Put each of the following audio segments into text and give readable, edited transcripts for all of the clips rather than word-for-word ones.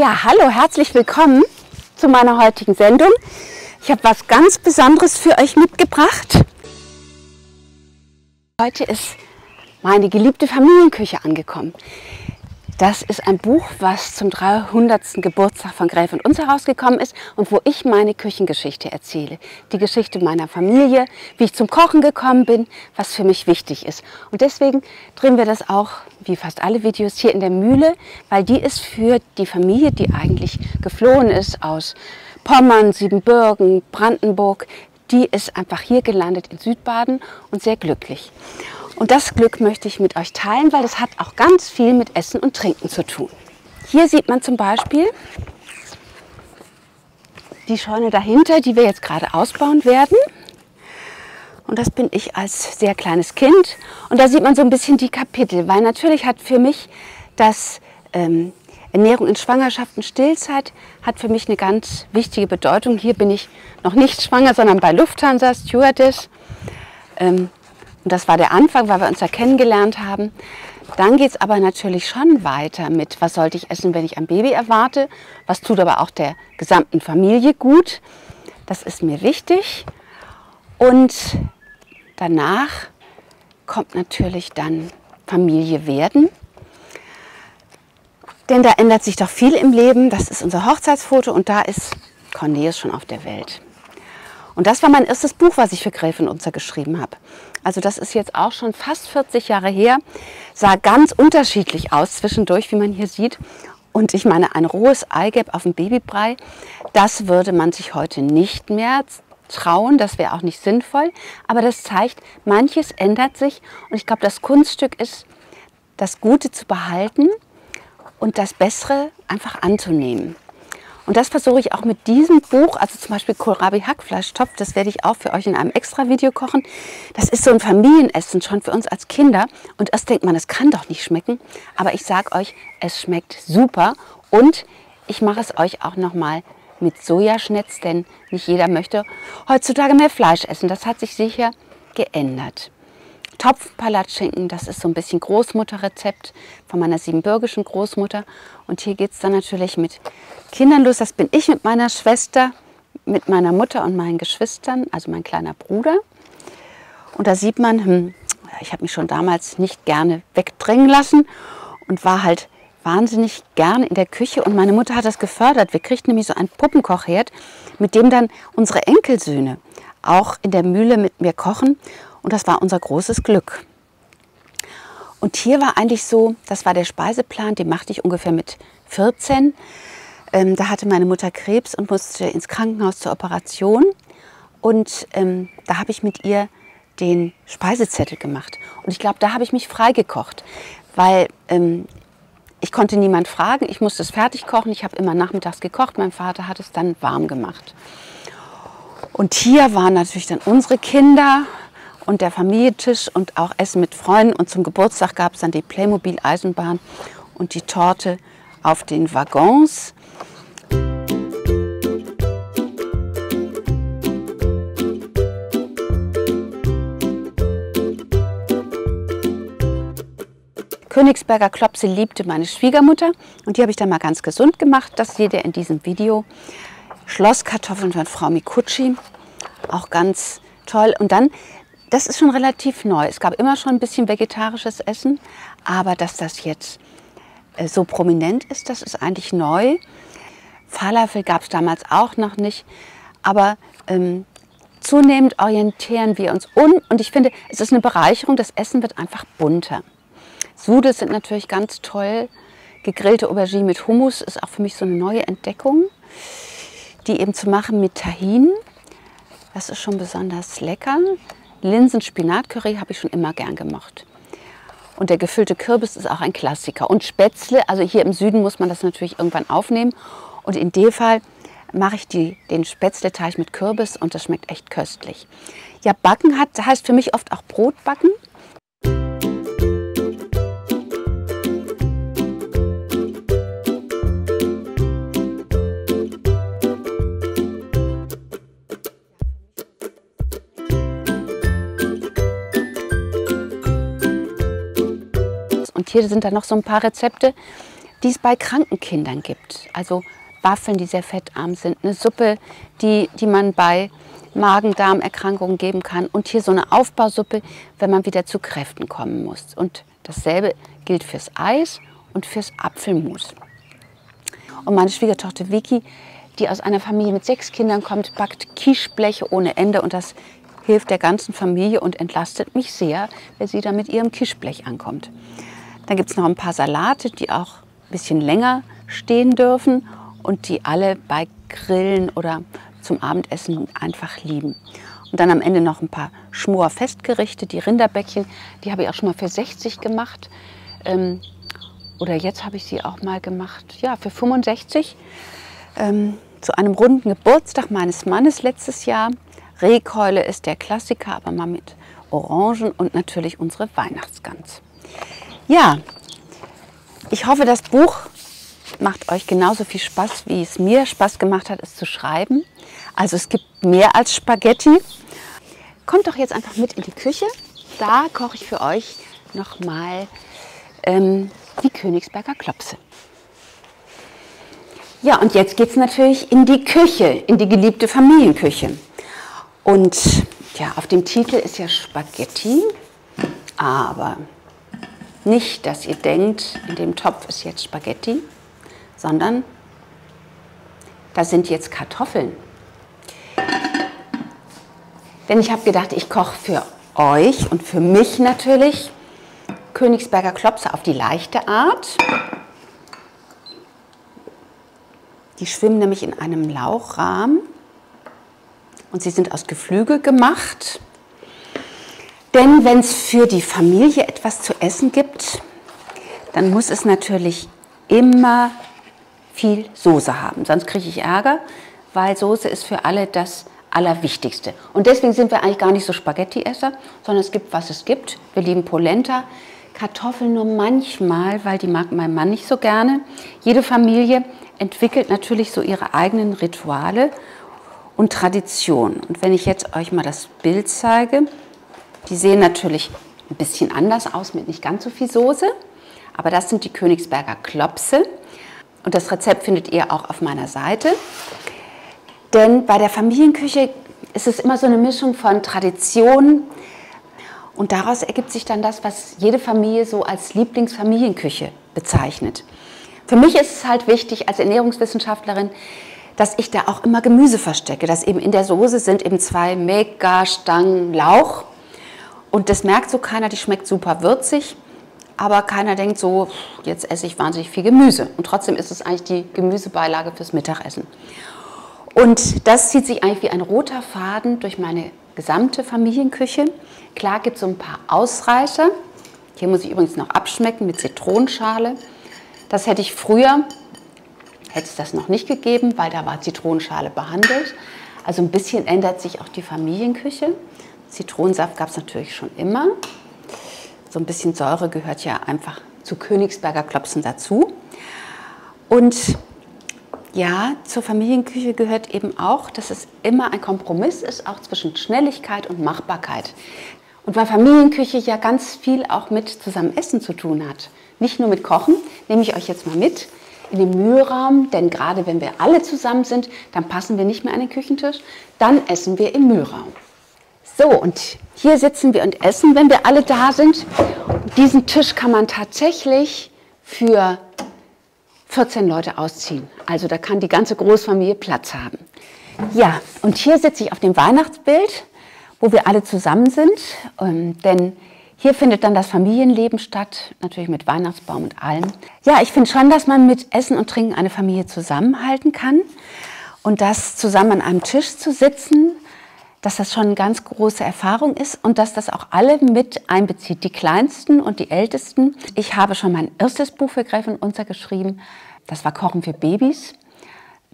Ja, hallo, herzlich willkommen zu meiner heutigen Sendung. Ich habe was ganz Besonderes für euch mitgebracht. Heute ist meine geliebte Familienküche angekommen. Das ist ein Buch, was zum 300. Geburtstag von Gräfe und Unzer rausgekommen ist und wo ich meine Küchengeschichte erzähle. Die Geschichte meiner Familie, wie ich zum Kochen gekommen bin, was für mich wichtig ist. Und deswegen drehen wir das auch, wie fast alle Videos, hier in der Mühle, weil die ist für die Familie, die eigentlich geflohen ist aus Pommern, Siebenbürgen, Brandenburg. Die ist einfach hier gelandet in Südbaden und sehr glücklich. Und das Glück möchte ich mit euch teilen, weil das hat auch ganz viel mit Essen und Trinken zu tun. Hier sieht man zum Beispiel die Scheune dahinter, die wir jetzt gerade ausbauen werden. Und das bin ich als sehr kleines Kind. Und da sieht man so ein bisschen die Kapitel, weil natürlich hat für mich das Ernährung in Schwangerschaft und Stillzeit hat für mich eine ganz wichtige Bedeutung. Hier bin ich noch nicht schwanger, sondern bei Lufthansa, Stewardess. Und das war der Anfang, weil wir uns da kennengelernt haben. Dann geht es aber natürlich schon weiter mit, was sollte ich essen, wenn ich ein Baby erwarte? Was tut aber auch der gesamten Familie gut? Das ist mir wichtig. Und danach kommt natürlich dann Familie werden. Denn da ändert sich doch viel im Leben. Das ist unser Hochzeitsfoto und da ist Cornelius schon auf der Welt. Und das war mein erstes Buch, was ich für Gräfe und Unzer geschrieben habe. Also das ist jetzt auch schon fast 40 Jahre her. Sah ganz unterschiedlich aus zwischendurch, wie man hier sieht. Und ich meine, ein rohes Eigelb auf dem Babybrei, das würde man sich heute nicht mehr trauen. Das wäre auch nicht sinnvoll. Aber das zeigt, manches ändert sich. Und ich glaube, das Kunststück ist, das Gute zu behalten und das Bessere einfach anzunehmen. Und das versuche ich auch mit diesem Buch, also zum Beispiel Kohlrabi Hackfleischtopf, das werde ich auch für euch in einem extra Video kochen. Das ist so ein Familienessen schon für uns als Kinder. Und erst denkt man, das kann doch nicht schmecken. Aber ich sage euch, es schmeckt super. Und ich mache es euch auch nochmal mit Sojaschnitz, denn nicht jeder möchte heutzutage mehr Fleisch essen. Das hat sich sicher geändert. Topfpalatschinken, das ist so ein bisschen Großmutterrezept von meiner siebenbürgischen Großmutter. Und hier geht es dann natürlich mit Kindern los. Das bin ich mit meiner Schwester, mit meiner Mutter und meinen Geschwistern, also mein kleiner Bruder. Und da sieht man, ich habe mich schon damals nicht gerne wegdrängen lassen und war halt wahnsinnig gerne in der Küche. Und meine Mutter hat das gefördert. Wir kriegten nämlich so einen Puppenkochherd, mit dem dann unsere Enkelsöhne auch in der Mühle mit mir kochen. Und das war unser großes Glück. Und hier war eigentlich so, das war der Speiseplan, den machte ich ungefähr mit 14. Da hatte meine Mutter Krebs und musste ins Krankenhaus zur Operation. Und da habe ich mit ihr den Speisezettel gemacht. Und ich glaube, da habe ich mich freigekocht, weil ich konnte niemand fragen. Ich musste es fertig kochen. Ich habe immer nachmittags gekocht. Mein Vater hat es dann warm gemacht. Und hier waren natürlich dann unsere Kinder und der Familientisch und auch Essen mit Freunden. Und zum Geburtstag gab es dann die Playmobil-Eisenbahn und die Torte auf den Waggons. Königsberger Klopse liebte meine Schwiegermutter und die habe ich dann mal ganz gesund gemacht. Das seht ihr in diesem Video. Schlosskartoffeln von Frau Mikutschi, auch ganz toll. Und dann, das ist schon relativ neu. Es gab immer schon ein bisschen vegetarisches Essen, aber dass das jetzt so prominent ist, das ist eigentlich neu. Falafel gab es damals auch noch nicht, aber zunehmend orientieren wir uns und ich finde, es ist eine Bereicherung, das Essen wird einfach bunter. Sudels sind natürlich ganz toll. Gegrillte Aubergine mit Hummus ist auch für mich so eine neue Entdeckung. Die eben zu machen mit Tahin, das ist schon besonders lecker. Linsenspinatcurry habe ich schon immer gern gemocht. Und der gefüllte Kürbis ist auch ein Klassiker. Und Spätzle, also hier im Süden muss man das natürlich irgendwann aufnehmen. Und in dem Fall mache ich den Spätzleteig mit Kürbis und das schmeckt echt köstlich. Ja, backen heißt für mich oft auch Brot backen. Hier sind dann noch so ein paar Rezepte, die es bei kranken Kindern gibt. Also Waffeln, die sehr fettarm sind, eine Suppe, die man bei Magen-Darm-Erkrankungen geben kann und hier so eine Aufbausuppe, wenn man wieder zu Kräften kommen muss. Und dasselbe gilt fürs Eis und fürs Apfelmus. Und meine Schwiegertochter Vicky, die aus einer Familie mit 6 Kindern kommt, backt Kischbleche ohne Ende und das hilft der ganzen Familie und entlastet mich sehr, wenn sie da mit ihrem Kischblech ankommt. Dann gibt es noch ein paar Salate, die auch ein bisschen länger stehen dürfen und die alle bei Grillen oder zum Abendessen einfach lieben. Und dann am Ende noch ein paar Schmorfestgerichte, die Rinderbäckchen, die habe ich auch schon mal für 60 gemacht. Oder jetzt habe ich sie auch mal gemacht, ja, für 65. Zu einem runden Geburtstag meines Mannes letztes Jahr. Rehkeule ist der Klassiker, aber mal mit Orangen und natürlich unsere Weihnachtsgans. Ja, ich hoffe, das Buch macht euch genauso viel Spaß, wie es mir Spaß gemacht hat, es zu schreiben. Also es gibt mehr als Spaghetti. Kommt doch jetzt einfach mit in die Küche. Da koche ich für euch nochmal die Königsberger Klopse. Ja, und jetzt geht es natürlich in die Küche, in die geliebte Familienküche. Und ja, auf dem Titel ist ja Spaghetti, aber nicht, dass ihr denkt, in dem Topf ist jetzt Spaghetti, sondern da sind jetzt Kartoffeln. Denn ich habe gedacht, ich koche für euch und für mich natürlich Königsberger Klopse auf die leichte Art. Die schwimmen nämlich in einem Lauchrahmen und sie sind aus Geflügel gemacht. Denn wenn es für die Familie etwas zu essen gibt, dann muss es natürlich immer viel Soße haben. Sonst kriege ich Ärger, weil Soße ist für alle das Allerwichtigste. Und deswegen sind wir eigentlich gar nicht so Spaghetti-Esser, sondern es gibt, was es gibt. Wir lieben Polenta, Kartoffeln nur manchmal, weil die mag mein Mann nicht so gerne. Jede Familie entwickelt natürlich so ihre eigenen Rituale und Traditionen. Und wenn ich jetzt euch mal das Bild zeige, die sehen natürlich ein bisschen anders aus mit nicht ganz so viel Soße, aber das sind die Königsberger Klopse und das Rezept findet ihr auch auf meiner Seite. Denn bei der Familienküche ist es immer so eine Mischung von Traditionen und daraus ergibt sich dann das, was jede Familie so als Lieblingsfamilienküche bezeichnet. Für mich ist es halt wichtig als Ernährungswissenschaftlerin, dass ich da auch immer Gemüse verstecke, dass eben in der Soße sind eben 2 Mega-Stangen Lauch und das merkt so keiner, die schmeckt super würzig, aber keiner denkt so, jetzt esse ich wahnsinnig viel Gemüse und trotzdem ist es eigentlich die Gemüsebeilage fürs Mittagessen. Und das zieht sich eigentlich wie ein roter Faden durch meine gesamte Familienküche. Klar gibt es so ein paar Ausreißer, hier muss ich übrigens noch abschmecken mit Zitronenschale. Das hätte ich früher, hätte es das noch nicht gegeben, weil da war Zitronenschale behandelt. Also ein bisschen ändert sich auch die Familienküche. Zitronensaft gab es natürlich schon immer. So ein bisschen Säure gehört ja einfach zu Königsberger Klopsen dazu. Und ja, zur Familienküche gehört eben auch, dass es immer ein Kompromiss ist, auch zwischen Schnelligkeit und Machbarkeit. Und weil Familienküche ja ganz viel auch mit zusammen Essen zu tun hat, nicht nur mit Kochen, nehme ich euch jetzt mal mit in den Mühlraum, denn gerade wenn wir alle zusammen sind, dann passen wir nicht mehr an den Küchentisch, dann essen wir im Mühlraum. So, und hier sitzen wir und essen, wenn wir alle da sind. Und diesen Tisch kann man tatsächlich für 14 Leute ausziehen. Also da kann die ganze Großfamilie Platz haben. Ja, und hier sitze ich auf dem Weihnachtsbild, wo wir alle zusammen sind, denn hier findet dann das Familienleben statt, natürlich mit Weihnachtsbaum und allem. Ja, ich finde schon, dass man mit Essen und Trinken eine Familie zusammenhalten kann. Und dass zusammen an einem Tisch zu sitzen, dass das schon eine ganz große Erfahrung ist und dass das auch alle mit einbezieht, die Kleinsten und die Ältesten. Ich habe schon mein erstes Buch für Gräfe und Unzer geschrieben, das war Kochen für Babys.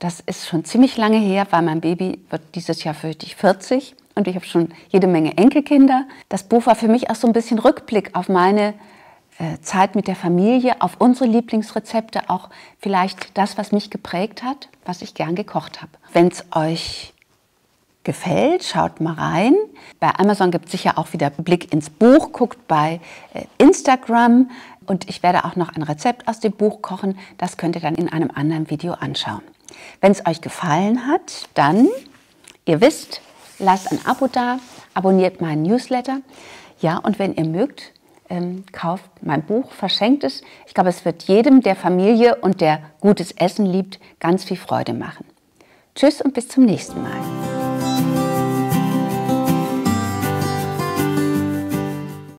Das ist schon ziemlich lange her, weil mein Baby wird dieses Jahr für dich 40. Und ich habe schon jede Menge Enkelkinder. Das Buch war für mich auch so ein bisschen Rückblick auf meine Zeit mit der Familie, auf unsere Lieblingsrezepte, auch vielleicht das, was mich geprägt hat, was ich gern gekocht habe. Wenn es euch gefällt, schaut mal rein. Bei Amazon gibt es sicher auch wieder Blick ins Buch. Guckt bei Instagram. Und ich werde auch noch ein Rezept aus dem Buch kochen. Das könnt ihr dann in einem anderen Video anschauen. Wenn es euch gefallen hat, dann, ihr wisst, lasst ein Abo da, abonniert meinen Newsletter. Ja, und wenn ihr mögt, kauft mein Buch, verschenkt es. Ich glaube, es wird jedem, der Familie und der gutes Essen liebt, ganz viel Freude machen. Tschüss und bis zum nächsten Mal.